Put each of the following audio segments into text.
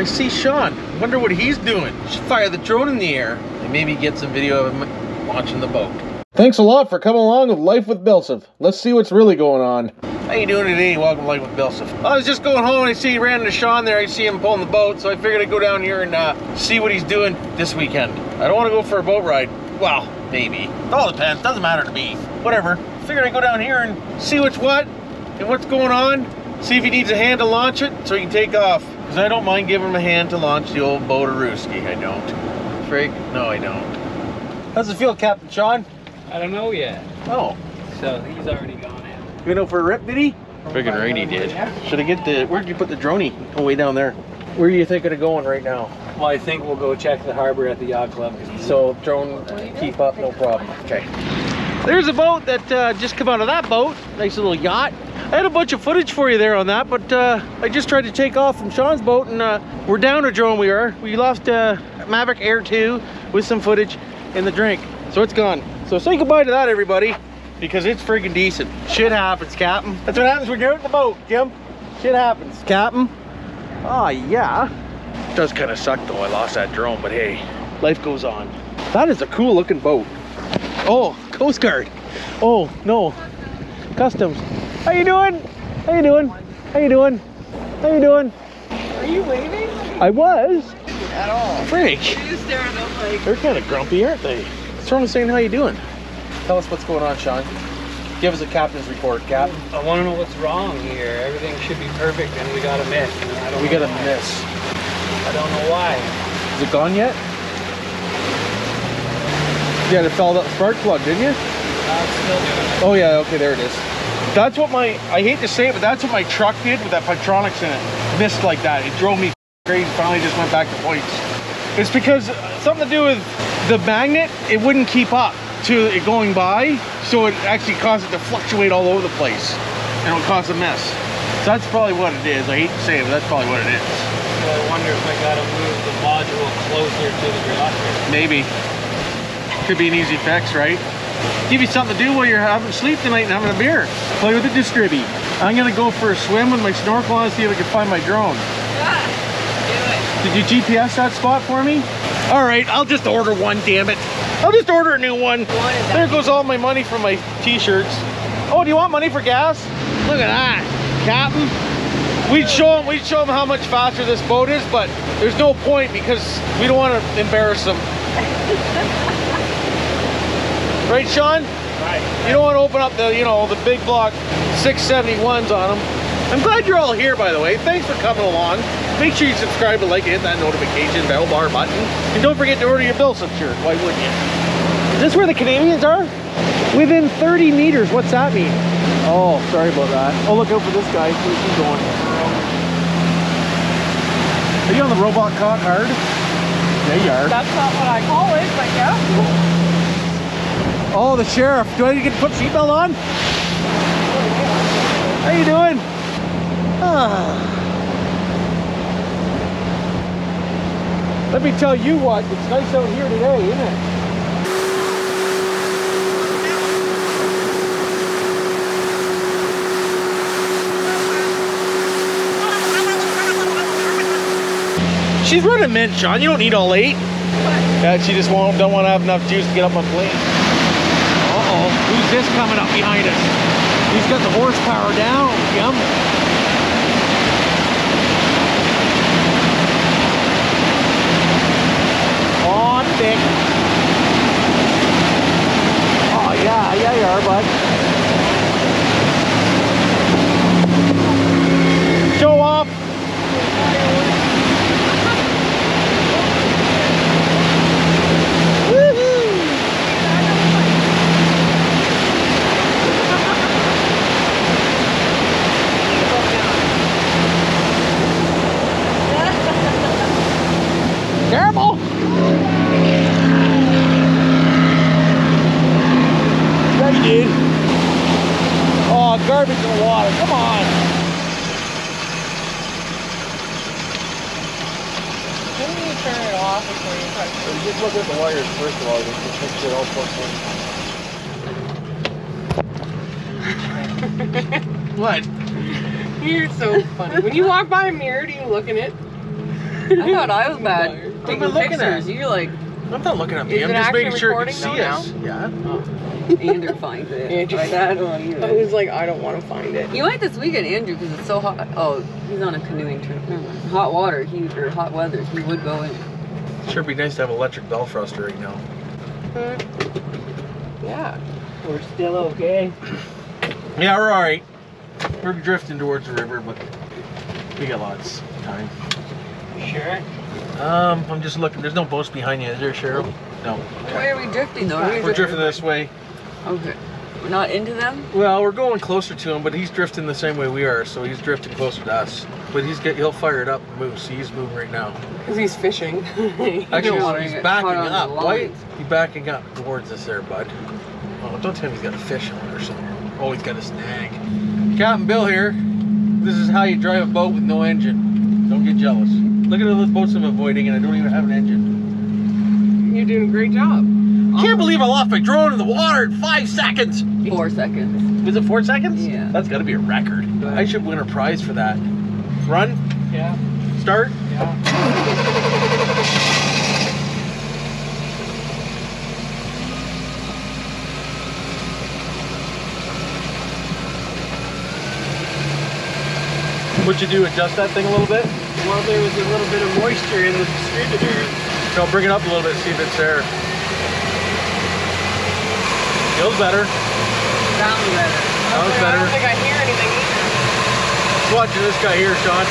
I see Sean. Wonder what he's doing. Should fire the drone in the air and maybe get some video of him launching the boat. Thanks a lot for coming along with Life with BillSiff. Let's see what's really going on. How you doing today? Welcome to Life with BillSiff. I was just going home and I see you ran into Sean there. I see him pulling the boat, so I figured I'd go down here and see what he's doing this weekend. I don't want to go for a boat ride. Well, maybe. It all depends. Doesn't matter to me. Whatever. Figured I'd go down here and see what's what and what's going on. See if he needs a hand to launch it so he can take off. Because I don't mind giving him a hand to launch the old boat Arooski. I don't. Frig? No, I don't. How's it feel, Captain Sean? I don't know yet. Oh. So he's already gone in. You know for a rip, did he? Friggin' rainy did. Should I get the, where'd you put the droney? Oh, way down there. Where are you thinking of going right now? Well, I think we'll go check the harbor at the yacht club. So drone, keep up, no problem. Okay. There's a boat that just come out of that boat. Nice little yacht. I had a bunch of footage for you there on that, but I just tried to take off from Sean's boat and we're down a drone we are. We lost Mavic Air 2 with some footage and the drink. So it's gone. So say goodbye to that, everybody, because it's freaking decent. Shit happens, Captain. That's what happens when you're out in the boat, Jim. Shit happens, Captain. Oh, yeah. It does kind of suck, though. I lost that drone, but hey, life goes on. That is a cool-looking boat. Oh, Coast Guard. Oh, no. Customs. How you doing? How you doing? How you doing? How you doing? Are you waving? I was. At all. Freak. They're kind of grumpy, aren't they? Sean saying, how you doing? Tell us what's going on, Sean. Give us a captain's report, Cap. I want to know what's wrong here. Everything should be perfect, and we got a miss. We got a miss. I don't know why. Is it gone yet? You had to follow that spark plug, didn't you? It's still doing it. Oh yeah, okay, there it is. That's what my, I hate to say it, but that's what my truck did with that Petronix in it. Missed like that. It drove me crazy. Finally just went back to points. It's because something to do with the magnet, it wouldn't keep up to it going by, so it actually caused it to fluctuate all over the place, and it'll cause a mess. So that's probably what it is. I hate to say it, but that's probably what it is. So I wonder if I gotta move the module closer to the reactor. Maybe. Could be an easy fix, right? Give you something to do while you're having sleep tonight and having a beer. Play with the distribute. I'm gonna go for a swim with my snorkel and see if I can find my drone. Yeah. Did you GPS that spot for me? All right, I'll just order one, damn it. I'll just order a new one. There goes all my money for my t-shirts. Oh, do you want money for gas? Look at that, Captain. We'd show them how much faster this boat is, but there's no point because we don't want to embarrass them. Right, Sean? Right. You don't want to open up the, you know, the big block 671s on them. I'm glad you're all here, by the way. Thanks for coming along. Make sure you subscribe and like and hit that notification bell bar button. And don't forget to order your BillSiff shirt. Why wouldn't you? Is this where the Canadians are? Within 30 meters. What's that mean? Oh, sorry about that. Oh, look out for this guy. Where's he going? Are you on the robot caught hard? There you are. That's not what I call it, but yeah. Oh, the sheriff. Do I need to put seatbelt on? How you doing? Let me tell you what, it's nice out here today, isn't it? She's running mint, Sean. You don't need all eight. What? Yeah, she just don't want to have enough juice to get up my plane. Uh-oh. Who's this coming up behind us? He's got the horsepower down, Jim. Yeah, you are, bud. Show off. Woohoo! Terrible. Dude. Oh, garbage in the water, come on. Didn't you turn it off before you touched it? Just look at the wires first of all, just fix it all plugged in. What? You're so funny. When you walk by a mirror, do you look in it? I thought I was bad. Taking pictures, you're like... I'm not looking at me, I'm just making sure you can see us. Yeah. Oh. Andrew finds it. Andrew. Like, I don't want to either. I was like, I don't want to find it. You might this weekend, Andrew, because it's so hot. Oh, he's on a canoeing trip. Hot water, or hot weather, he would go in. Sure be nice to have electric bell thruster right now. Yeah. We're still okay. Yeah, we're alright. We're drifting towards the river, but we got lots of time. You sure? I'm just looking. There's no boats behind you, is there, Cheryl? No. Why are we drifting, though? We're drifting this way. Okay. We're not into them? Well, we're going closer to him, but he's drifting the same way we are, so he's drifting closer to us. But he'll fire it up and move. See, he's moving right now. Because he's fishing. Actually, he's backing up. Why? He's backing up towards us there, bud. Oh, don't tell me he's got a fish on it or something. Oh, he's got a snag. Captain Bill here. This is how you drive a boat with no engine. Don't get jealous. Look at all the boats I'm avoiding, and I don't even have an engine. You're doing a great job. I can't believe I lost my drone in the water in 5 seconds. 4 seconds. Is it 4 seconds? Yeah. That's got to be a record. I should win a prize for that. Run? Yeah. Start? Yeah. Would you do adjust that thing a little bit? Well, there was a little bit of moisture in the distributor. So bring it up a little bit, see if it's there. Feels better. Sounds better. Sounds better. I don't think I hear anything either. Just watching this guy here, Sean.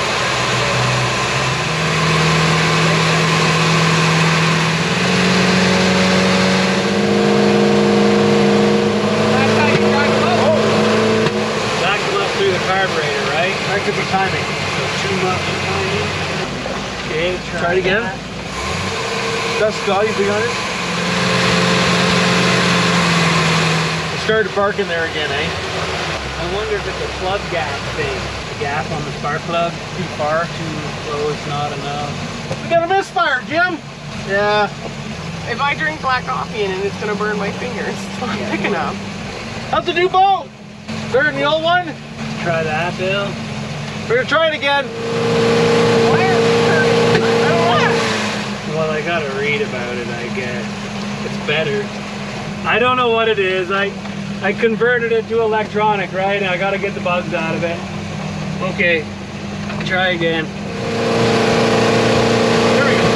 Could be timing. Okay, try it again. Dust all you big on it. It started to bark in there again, eh? I wonder if it's a plug gap thing. The gap on the spark plug, too far, too close, not enough. We got a misfire, Jim! Yeah. If I drink black coffee in it, it's gonna burn my fingers. So I'm picking up. How's the new boat? Better than the old one? Let's try that, Bill. We're gonna try it again. Well, I gotta read about it, I guess. It's better. I don't know what it is. I converted it to electronic, right? And I gotta get the bugs out of it. Okay, try again. There we go.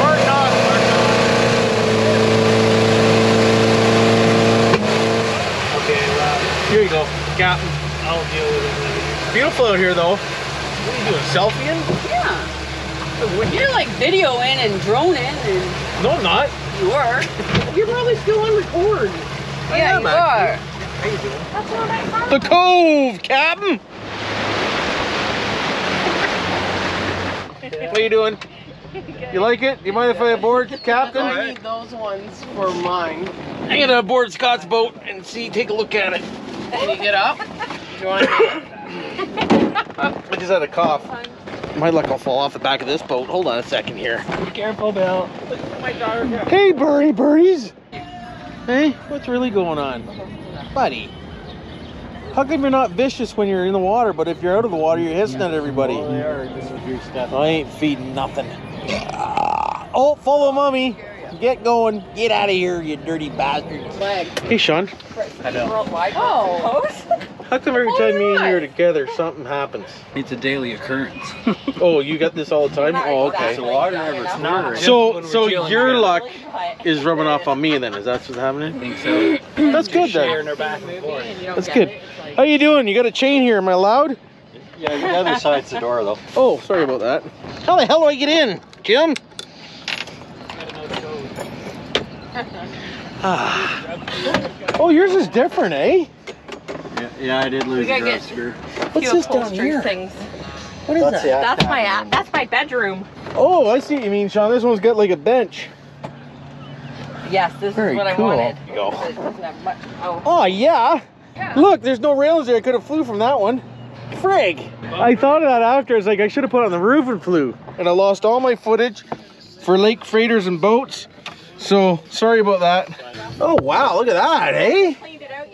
Hard knock, hard knock. Here you go, Captain. I'll deal with it. Beautiful out here, though. What are you doing, selfie-ing? Yeah. You're like videoing and droning and... No, I'm not. You are. You're probably still on record. Yeah, you are. How you doing? That's all right, Mark. The Cove, Captain. What are you doing? You like it? You mind if I aboard, Captain? I need those ones for mine. I'm gonna aboard Scott's boat and see. Take a look at it. Can you get up? Do you want to I just had a cough. My luck will fall off the back of this boat. Hold on a second here. Be careful, Bill. Hey, birdies. Hey, what's really going on? Buddy. How come you're not vicious when you're in the water, but if you're out of the water, you're hissing at everybody? Well, they are. This is your stuff. I ain't feeding nothing. Oh, follow Mommy. Get going. Get out of here, you dirty bastard. Hey, Sean. Hello. Oh. How come every time me and you are together, something happens? It's a daily occurrence. Oh, you got this all the time? Oh, okay. So, your luck is rubbing off on me then? Is that what's happening? I think so. That's good then. That's good. How you doing? You got a chain here. Am I loud? Yeah, the other side's the door, though. Oh, sorry about that. How the hell do I get in, Jim? Oh, yours is different, eh? Yeah, I did lose the grub screw. What's this down here? Things. What is that? That's my bedroom. Oh, I see what you mean, Sean. This one's got like a bench. Yes, this is what I wanted. There you go. It doesn't have much. Oh, yeah. Look, there's no rails there. I could have flew from that one. Frig. I thought of that after. I was like, I should have put it on the roof and flew. And I lost all my footage for Lake Freighters and Boats. So, sorry about that. Oh, wow, look at that, eh?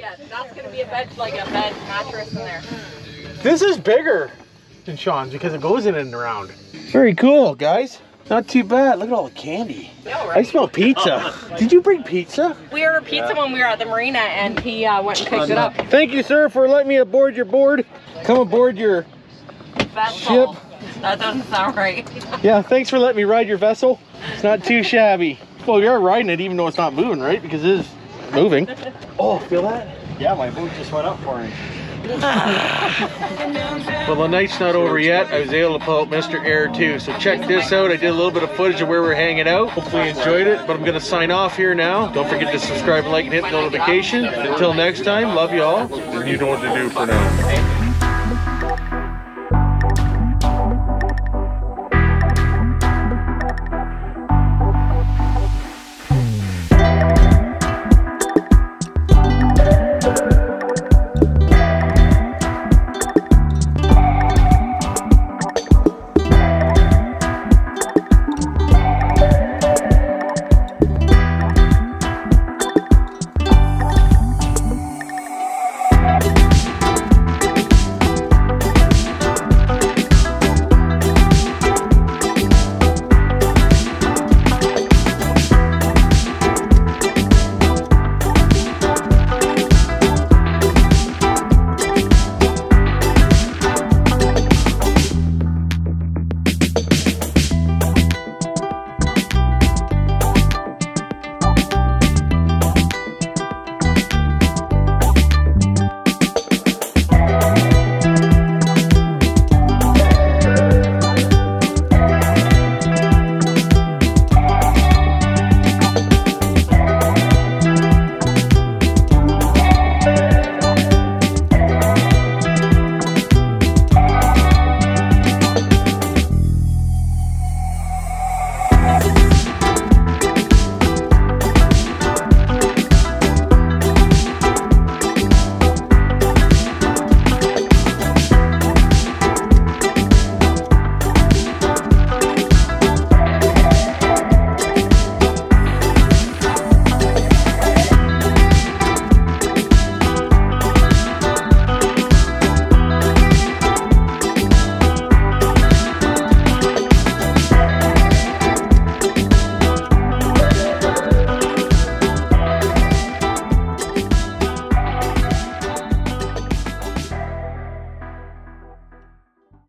Yeah, that's gonna be a bed, like a bed mattress in there. This is bigger than Sean's because it goes in and around. Very cool, guys. Not too bad. Look at all the candy. No, right? I smell pizza. Did you bring pizza? We ordered pizza when we were at the marina, and he went and picked it up. Thank you, sir, for letting me aboard your board. Come aboard your vessel. Ship. That doesn't sound right. Yeah, thanks for letting me ride your vessel. It's not too shabby. Well, you're riding it even though it's not moving, right? Because it is moving. Oh, feel that? Yeah, my boot just went up for me. Well, the night's not over yet. I was able to pull out Mr. Air 2, so check this out. I did a little bit of footage of where we're hanging out. Hopefully you enjoyed it, but I'm going to sign off here now. Don't forget to subscribe, like, and hit the notification. Until next time, love you all. You know what to do for now.